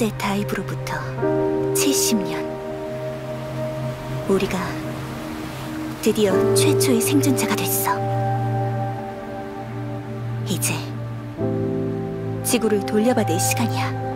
번째 다이브로부터 70년. 우리가 드디어 최초의 생존자가 됐어. 이제 지구를 돌려받을 시간이야.